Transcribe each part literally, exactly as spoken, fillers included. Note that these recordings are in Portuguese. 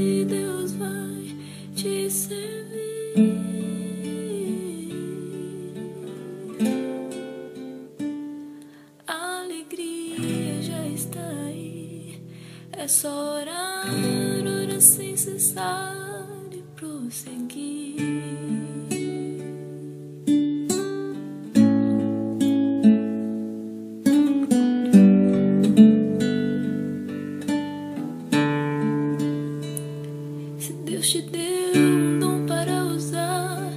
que Deus vai te servir. A alegria já está aí, é só orar, orar sem cessar e prosseguir. Se Deus te deu um dom para usar,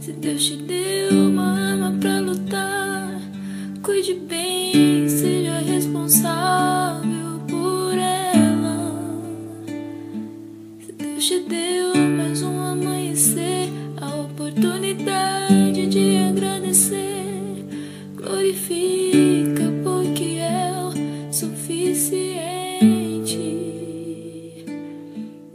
se Deus te deu uma arma para lutar, cuide bem, seja responsável por ela. Se Deus te deu mais um amanhecer, a oportunidade de agradecer, glorifica, porque é o suficiente.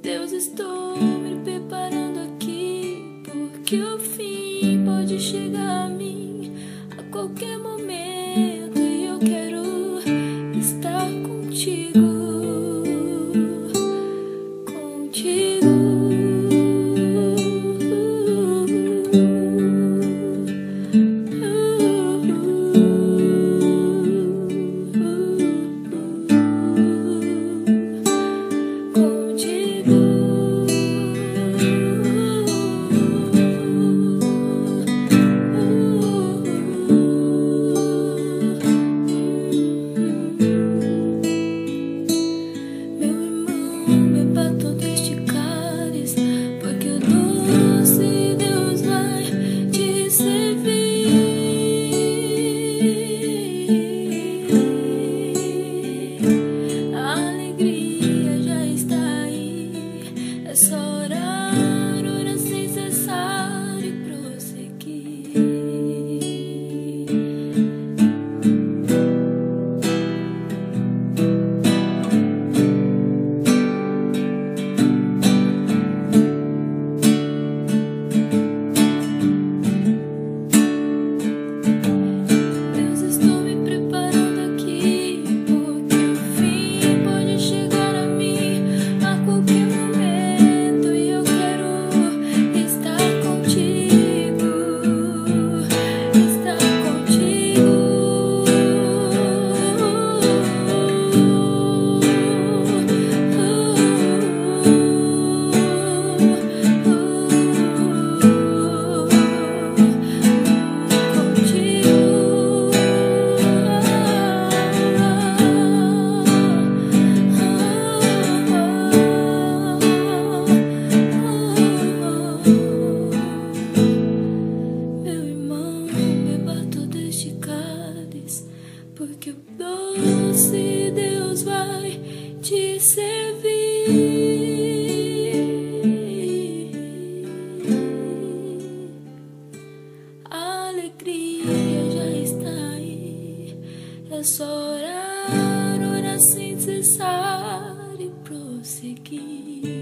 Deus, estou preparando aqui, porque o fim pode chegar a mim a qualquer momento, e eu quero estar contigo, contigo, contigo. Porque o doce Deus vai te servir. A alegria já está aí, é só orar, orar sem cessar e prosseguir.